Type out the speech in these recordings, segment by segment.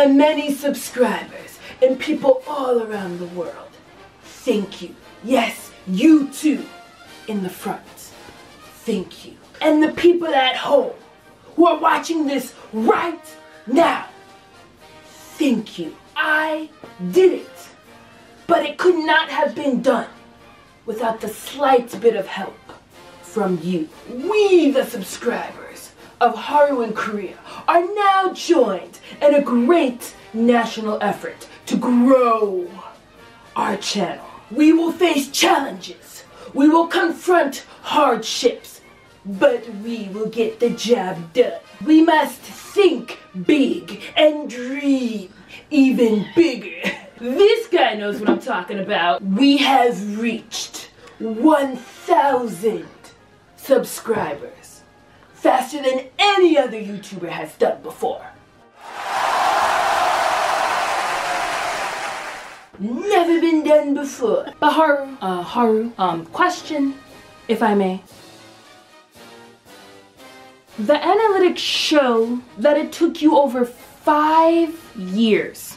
my many subscribers and people all around the world. Thank you. Yes, you too, in the front. Thank you. And the people at home who are watching this right now. Thank you. I did it, but it could not have been done without the slight bit of help from you. We, the subscribers of Haru in Korea, are now joined in a great national effort to grow our channel. We will face challenges, we will confront hardships, but we will get the job done. We must think big and dream even bigger. This guy knows what I'm talking about. We have reached 1,000 subscribers faster than any other YouTuber has done before. Never been done before. But Haru, question, if I may. The analytics show that it took you over 5 years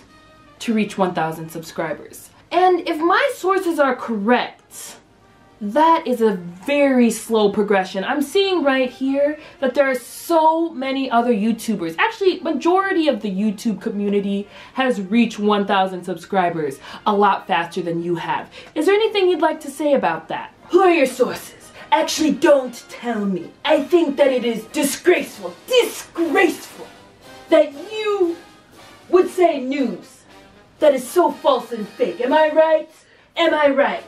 to reach 1,000 subscribers. And if my sources are correct, that is a very slow progression. I'm seeing right here that there are so many other YouTubers. Actually, majority of the YouTube community has reached 1,000 subscribers a lot faster than you have. Is there anything you'd like to say about that? Who are your sources? Actually, don't tell me. I think that it is disgraceful, disgraceful that you would say news that is so false and fake. Am I right? Am I right?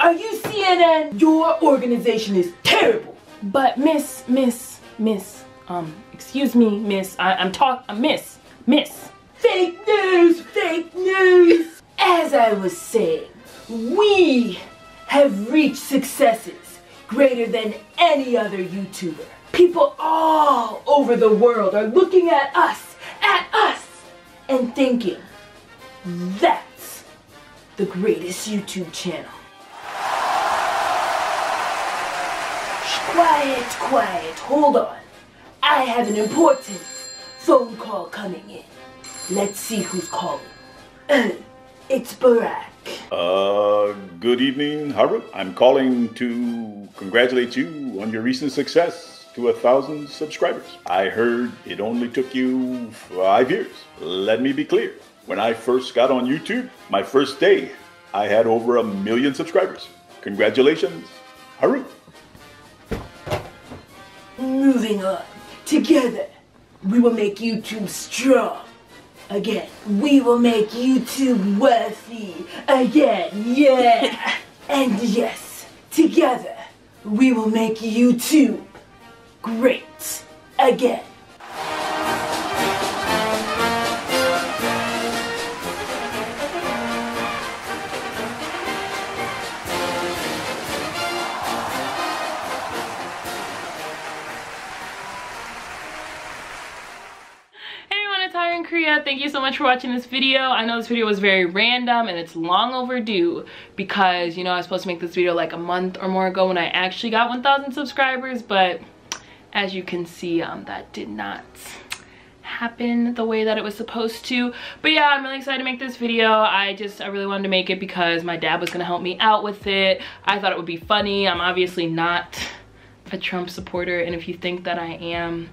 Are you CNN? Your organization is terrible. But excuse me, miss, miss. Fake news, fake news. As I was saying, we have reached successes greater than any other YouTuber. People all over the world are looking at us, and thinking, that's the greatest YouTube channel. Quiet, quiet, hold on. I have an important phone call coming in. Let's see who's calling. It's Barack. Good evening, Haru. I'm calling to congratulate you on your recent success to 1,000 subscribers. I heard it only took you 5 years. Let me be clear. When I first got on YouTube, my first day, I had over 1 million subscribers. Congratulations, Haru. Moving on. Together, we will make YouTube strong again. We will make YouTube worthy again. Yeah. And yes, together, we will make YouTube great again. In Korea, thank you so much for watching this video. I know this video was very random and it's long overdue because, you know, I was supposed to make this video like a month or more ago when I actually got 1,000 subscribers, but as you can see, that did not happen the way that it was supposed to. But yeah, I'm really excited to make this video. I really wanted to make it because my dad was gonna help me out with it. I thought it would be funny. I'm obviously not a Trump supporter, and if you think that I am,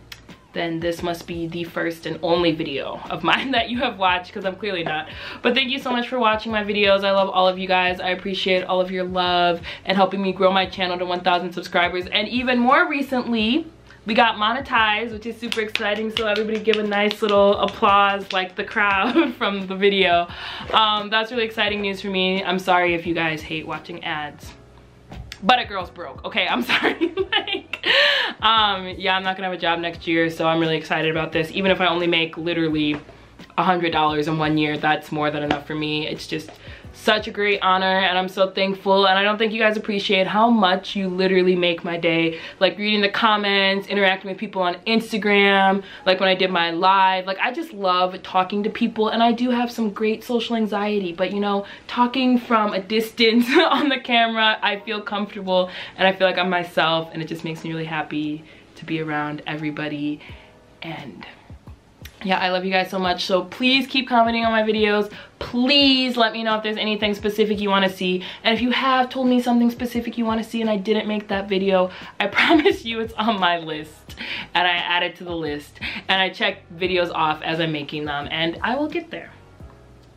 then this must be the first and only video of mine that you have watched, because I'm clearly not. But thank you so much for watching my videos. I love all of you guys. I appreciate all of your love and helping me grow my channel to 1,000 subscribers. And even more recently, we got monetized, which is super exciting. So everybody give a nice little applause, like the crowd from the video. That's really exciting news for me. I'm sorry if you guys hate watching ads, but a girl's broke, okay? I'm sorry. Yeah, I'm not gonna have a job next year, so I'm really excited about this. Even if I only make literally $100 in 1 year, that's more than enough for me. It's just such a great honor, and I'm so thankful, and I don't think you guys appreciate how much you literally make my day. Like reading the comments, interacting with people on Instagram, like when I did my live, like I just love talking to people, and I do have some great social anxiety, but you know, talking from a distance on the camera, I feel comfortable, and I feel like I'm myself, and it just makes me really happy to be around everybody, and yeah, I love you guys so much. So please keep commenting on my videos. Please let me know if there's anything specific you want to see. And if you have told me something specific you want to see and I didn't make that video, I promise you it's on my list. And I add it to the list. And I check videos off as I'm making them. And I will get there.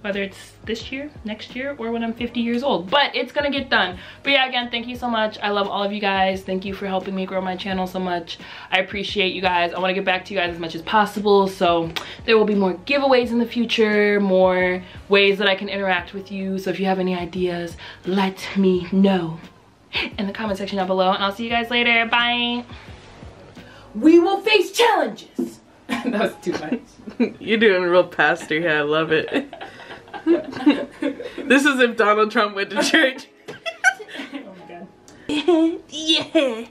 Whether it's this year, next year, or when I'm 50 years old. But it's gonna get done. But yeah, again, thank you so much. I love all of you guys. Thank you for helping me grow my channel so much. I appreciate you guys. I wanna get back to you guys as much as possible. So there will be more giveaways in the future, more ways that I can interact with you. So if you have any ideas, let me know in the comment section down below. And I'll see you guys later. Bye. We will face challenges. That was too much. You're doing real pastor here. I love it. This is if Donald Trump went to church. Oh my god. Yeah.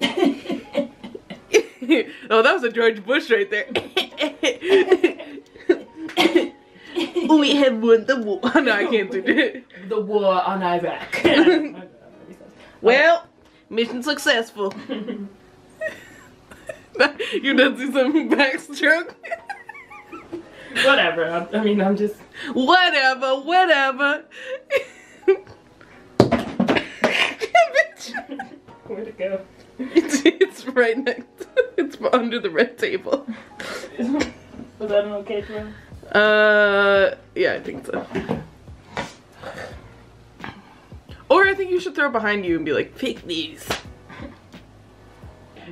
Oh, that was a George Bush right there. We have won the war. Oh, no, I can't do that. The war on Iraq. Well, mission successful. You done see some backstroke? Whatever. I mean, I'm just... Whatever, whatever. Where'd it go? It's right next to, it's under the red table. Was that an okay throw? Yeah, I think so. Or I think you should throw it behind you and be like, pick these.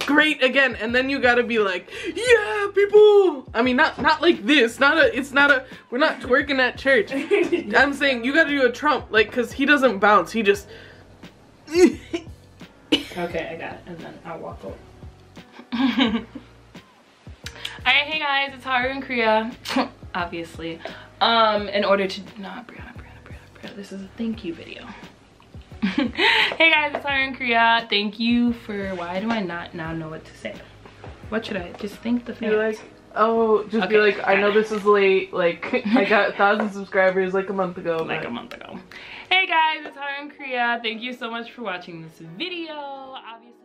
Great again, and then you gotta be like, yeah, people. I mean, not like this. We're not twerking at church. I'm saying you gotta do a Trump, like, cause he doesn't bounce. He just. Okay, I got it, and then I'll walk over. All right, hey guys, it's Haru in Korea, obviously. In order to Brianna, this is a thank you video. Hey guys, it's Haru in Korea. Thank you for, why do I not now know what to say? What should I just think the fans? You're like, oh, just okay. Be like, I know this is late. Like, I got 1,000 subscribers like a month ago. Like a month ago. Hey guys, it's Haru in Korea. Thank you so much for watching this video. Obviously.